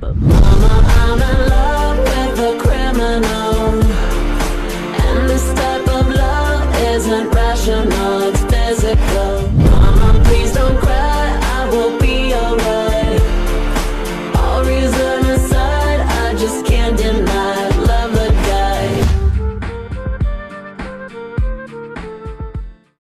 But mama